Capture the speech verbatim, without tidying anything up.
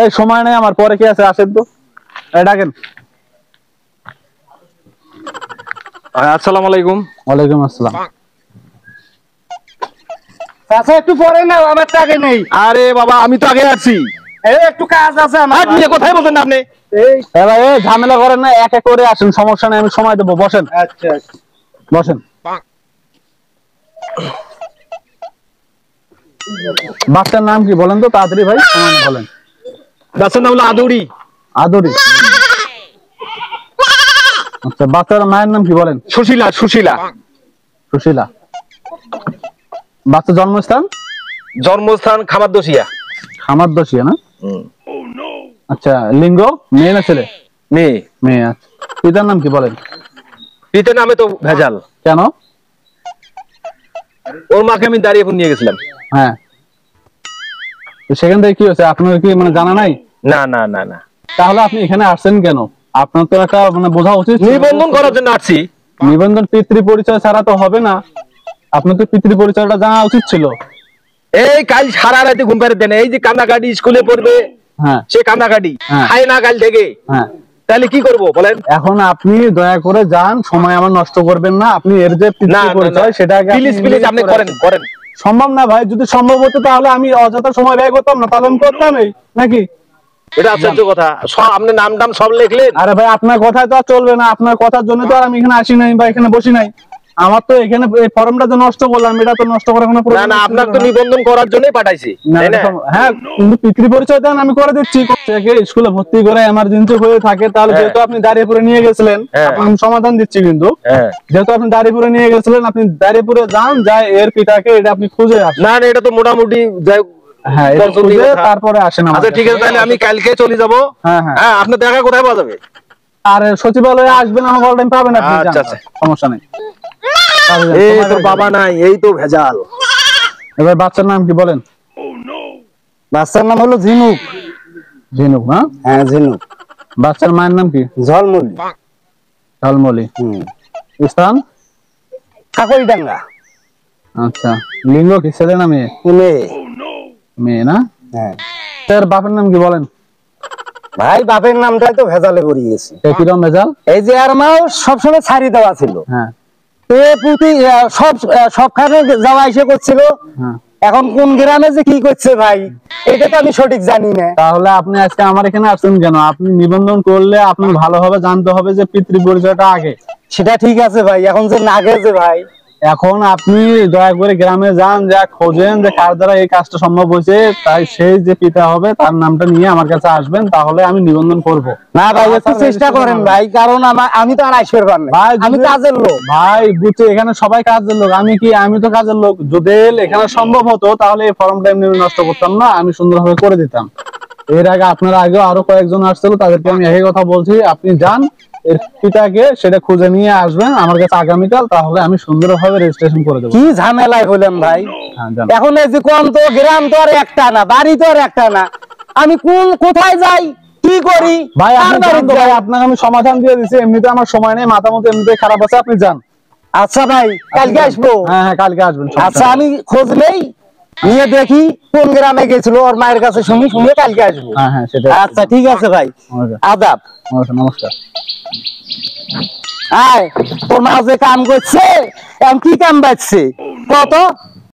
এই সময় নাই আমার, পরে কি আছে আসেন তো। এই ডাকেন। আসসালামু আলাইকুম। ওয়ালাইকুম আসসালাম। আচ্ছা একটু পরে নাও, আমার টাকা নেই। আরে বাবা আমি তো আগে আছি, এই একটু কাজ আছে আমার। আপনি কোথায় বলেন আপনি? এই ভাই এই ঝামেলা করেন না, এক এক করে আসেন, সমস্যা নাই আমি সময় দেব। বসেন। আচ্ছা বসেন। বাচ্চার নাম কি বলেন তো তাড়াতাড়ি ভাই, নাম বলেন। বাচ্চার নাম হলো আদুরি। আদুরি। আচ্ছা বাচ্চার মায়ের নাম কি বলেন? সুশীলা। সুশীলা। সুশীলা। বাচ্চার জন্মস্থান? জন্মস্থান খামারদসিয়া। খামারদসিয়া না? হুম। ও নো। আচ্ছা লিঙ্গ মেয়ে না ছেলে? মেয়ে। মেয়ে। আচ্ছা পিতার নাম কি বলেন? পিতার নামে তো ভেজাল। কেন? ওর মাকে আমি দাঁড়িয়ে নিয়ে গেছিলাম। হ্যাঁ সেখান থেকে কি হয়েছে আপনার কি মানে জানা নাই? না না না না। তাহলে আপনি এখানে আসছেন কেন? আপনার তো একটা মানে বোঝা উচিত, নিবন্ধন করার জন্য আসছি। নিবন্ধন পিতৃ পরিচয় ছাড়া তো হবে না, আপনার তো পিতৃ পরিচয়টা জানা উচিত ছিল। এই কাল সারা রাতে ঘুম পাড়ে দেন, এই যে কান্নাকাটি স্কুলে পড়বে। হ্যাঁ সে কান্নাকাটি খায় না কাল থেকে। হ্যাঁ তাহলে কি করবো বলেন? এখন আপনি দয়া করে যান, সময় আমার নষ্ট করবেন না। আপনি এর যে পিতৃ পরিচয় সেটা প্লিজ প্লিজ আপনি করেন করেন। সম্ভব না ভাই, যদি সম্ভব হতো তাহলে আমি অযথা সময় ব্যয় করতাম না, তাহলে আমি করতামই নাকি? এটা আশ্চর্য কথা, আপনি নাম টাম সব লিখলেন। আরে ভাই আপনার কথা তো আর চলবে না, আপনার কথার জন্য তো আর আমি এখানে আসি নাই বা এখানে বসি নাই। আমার তো এখানে এই ফর্মটা তো নষ্ট করলাম, এটা তো নষ্ট করার কোনো প্রয়োজন না। না আপনার তো নিবন্ধন করার জন্যই পাঠাইছি। হ্যাঁ কিন্তু পিতৃ পরিচয় দেন, আমি করে দিচ্ছি। স্কুলে ভর্তি করে এমার্জেন্সি হয়ে থাকে, তাহলে যেহেতু আপনি দাঁড়িয়েপুরে নিয়ে গেছিলেন, আমি সমাধান দিচ্ছি। কিন্তু যেহেতু আপনি দাঁড়িয়েপুরে নিয়ে গেছিলেন, আপনি দাঁড়িয়েপুরে যান, যায় এর পিতাকে এটা আপনি খুঁজে আসেন। না এটা তো মোটামুটি যাই। হ্যাঁ এটা খুঁজে তারপরে আসেন। আচ্ছা ঠিক আছে, তাহলে আমি কালকে চলে যাবো। হ্যাঁ হ্যাঁ আপনার দেখা কোথায় পাওয়া যাবে? আর সচিবালয়ে আসবেন, আমার অল টাইম পাবেন আপনি। আচ্ছা আচ্ছা সমস্যা নেই। এই তো বাবা নাই, এই তো ভেজাল। এবার বাচ্চার নাম কি বলেন? বাচ্চার নাম হলো ঝিনুক। ঝিনুক না? হ্যাঁ ঝিনুক। বাচ্চার মায়ের নাম কি? ঝলমলি। ঝলমলি। হুম। স্থান? কাকড়িডাঙ্গা। আচ্ছা লিঙ্গ কি ছেলে না মেয়ে? মেয়ে। মেয়ে না? হ্যাঁ। তার বাপের নাম কি বলেন? ভাই বাপের নামটাই তো ভেজালে পড়ে গেছে। কিরকম ভেজাল? এই যে আর মা সবসময় ছাড়ি দেওয়া ছিল। হ্যাঁ সব সবখানে যাওয়া এসে করছিল, এখন কোন গ্রামে যে কি করছে ভাই এটা তো আমি সঠিক জানি না। তাহলে আপনি আজকে আমার এখানে আসছেন কেন? আপনি নিবন্ধন করলে আপনি ভালোভাবে জানতে হবে যে পিতৃ পরিচয়টা আগে। সেটা ঠিক আছে ভাই, এখন যে না গেছে ভাই, এখন আপনি দয়া করে গ্রামে যান, যা খোঁজেন যে কার দ্বারা এই কাজটা সম্ভব হয়েছে, তাই সেই যে পিতা হবে তার নামটা নিয়ে আমার কাছে আসবেন, তাহলে আমি নিবন্ধন করব। না ভাই একটু চেষ্টা করেন ভাই, কারণ আমি তো আর আইসের পার না, আমি কাজের লোক ভাই বুঝে, এখানে সবাই কাজের লোক। আমি কি আমি তো কাজের লোক, যদি এখানে সম্ভব হতো তাহলে এই ফর্মটা আমি নষ্ট করতাম না, আমি সুন্দরভাবে করে দিতাম। এর আগে আপনার আগে আরো কয়েকজন আসছিল, তাদেরকে আমি একই কথা বলছি, আপনি যান এর পিতাকে সেটা খুঁজে নিয়ে আসবেন আমার কাছে আগামীকাল, তাহলে আমি সুন্দরভাবে রেজিস্ট্রেশন করে দেব। কি ঝামেলায় হলাম ভাই, এখন এই যে কোন তো গ্রাম তো আর একটা না, বাড়ি তো আর একটা না, আমি কোন কোথায় যাই কি করি ভাই? আপনাকে আমি সমাধান দিয়ে দিচ্ছি, এমনিতে আমার সময় নেই, মাথা মতো এমনিতে খারাপ আছে, আপনি যান। আচ্ছা ভাই কালকে আসবো? হ্যাঁ হ্যাঁ কালকে আসবেন। আচ্ছা আমি খোঁজ নেই, নিয়ে দেখি কোন গ্রামে গেছিল, ওর মায়ের কাছে শুনি, শুনে কালকে আসবো। হ্যাঁ হ্যাঁ সেটা। আচ্ছা ঠিক আছে ভাই, আদাব। নমস্কার। আয় তোর মা যে কাম করছে, কি কাম বাজছে কত?